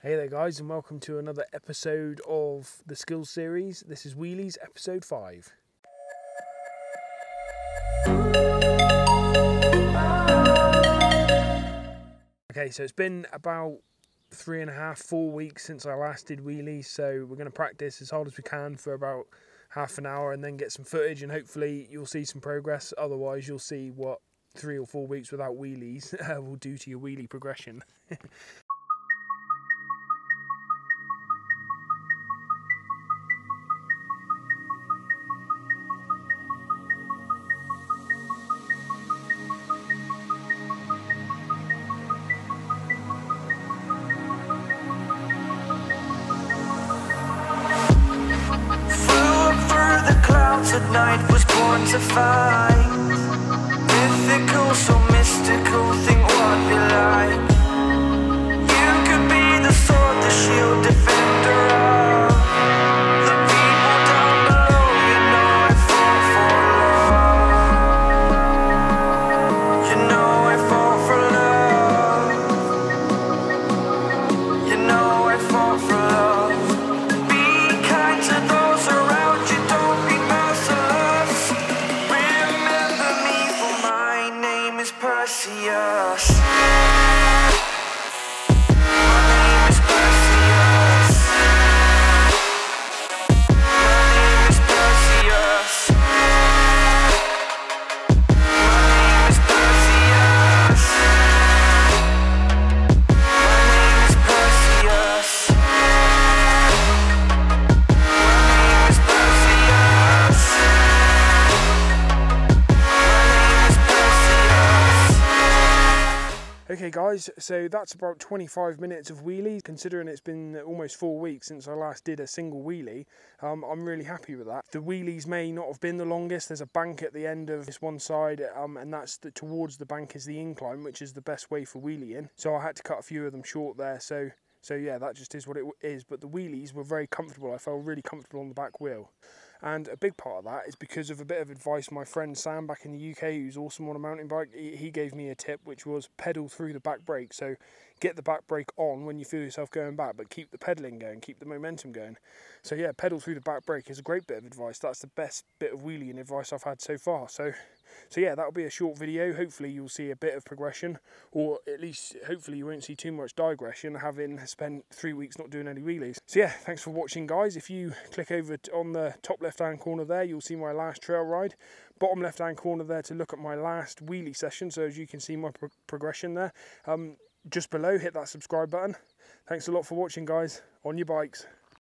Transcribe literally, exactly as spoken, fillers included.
Hey there guys, and welcome to another episode of the Skills Series. This is Wheelies episode five. Okay, so it's been about three and a half, four weeks since I last did wheelies, so we're going to practice as hard as we can for about half an hour and then get some footage, and hopefully you'll see some progress. Otherwise you'll see what three or four weeks without wheelies will do to your wheelie progression. At night was born to fight. Mythical, so mystical, think what you like. You could be the sword, the shield, defender of the people down below. You know I fall for love. You know I fall for love. You know I fall for love. Be kind to those around. Okay guys, so that's about twenty-five minutes of wheelies. Considering it's been almost four weeks since I last did a single wheelie, um, I'm really happy with that. The wheelies may not have been the longest. There's a bank at the end of this one side, um, and that's the, towards the bank is the incline, which is the best way for wheelieing. So I had to cut a few of them short there, so, so yeah, that just is what it is. But the wheelies were very comfortable. I felt really comfortable on the back wheel. And a big part of that is because of a bit of advice my friend Sam back in the U K, who's awesome on a mountain bike, he gave me a tip, which was pedal through the back brake. So get the back brake on when you feel yourself going back, but keep the pedaling going, keep the momentum going. So yeah, pedal through the back brake is a great bit of advice. That's the best bit of wheeling advice I've had so far. So, so yeah, that'll be a short video. Hopefully you'll see a bit of progression, or at least hopefully you won't see too much digression having spent three weeks not doing any wheelies. So yeah, thanks for watching guys. If you click over on the top left left hand corner there, you'll see my last trail ride. Bottom left hand corner there to look at my last wheelie session, so as you can see my pro progression there. Um, just below, hit that subscribe button. Thanks a lot for watching guys. On your bikes.